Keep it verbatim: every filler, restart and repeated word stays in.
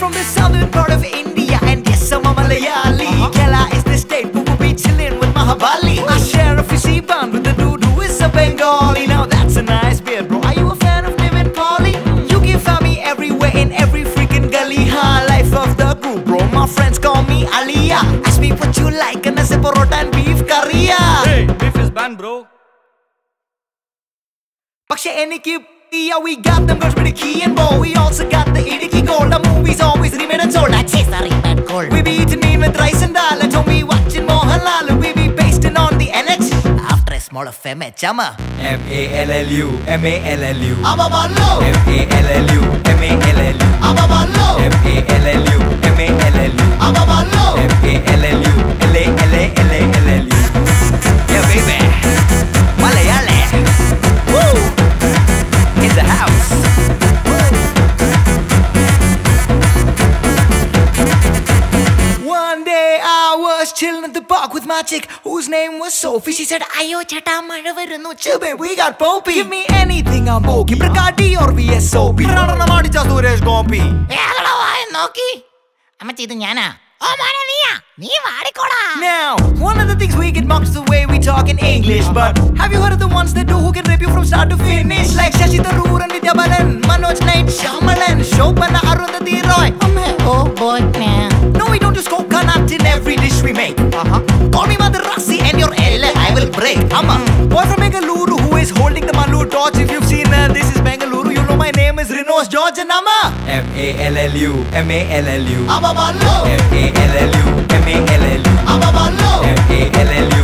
From the southern part of India, and yes, I'm a Malayali. Uh-huh. Kerala is the state who will be chilling with Mahabali. Ooh. I share a fishy bond with the dude who is a Bengali. Now that's a nice beard, bro. Are you a fan of Tim and Polly? You can find me everywhere in every freaking gully. Ha, life of the group, bro. My friends call me Aliyah. Ask me what you like, and I say porota and beef curry. Hey, beef is banned, bro. Paksha any keep. Yeah, we got them girls with the key and bow. We also got the Iddukki gold. The movies always remain unsold. I chase the remade gold. We be eating meat with rice and dal. And we watching Mohanlal. We be pasting on the N H. After a small of fame, chama. M A L L U, M A L L U. I'm a Mallu. M A L L U, M A L L U. I'm a Mallu. M A L L U, M A L L U. I'm a Mallu. M A L L U, L A L A L A L U. Yeah, baby. Malayali. Woo. In the house. One day I was chilling at the park with my chick, whose name was Sophie. She said, "Ayo chata madavarunu chube, we got popey. Give me anything, I'm okay. Brigadi or V S O P. Pranana madicha Suresh Gopi. Yagala vai noki. Amachi idu yana. Oh mana niya. Nee vaarikoda." Now, one of the things we get mocked is the way we talk in English, but have you heard of the ones that do who can rip you from start to finish? Like Shashi Tharoor and Vidya Balan, Manoj Knight Shyamalan, Shobhana, Arundhati Roy. Oh boy, man. No, we don't use coconut in every dish we make. Uh-huh. Call me Mother Rasi and your L A I will break. I'm a boy from Bengaluru who is holding the Mallu torch. If you've seen her, this is Bengaluru. You know my name is Rinos George and I'm a M A L L U, M A L L U. I'm a Mallu. M A L L U, M A L L U. I'm a Mallu. M A L L U.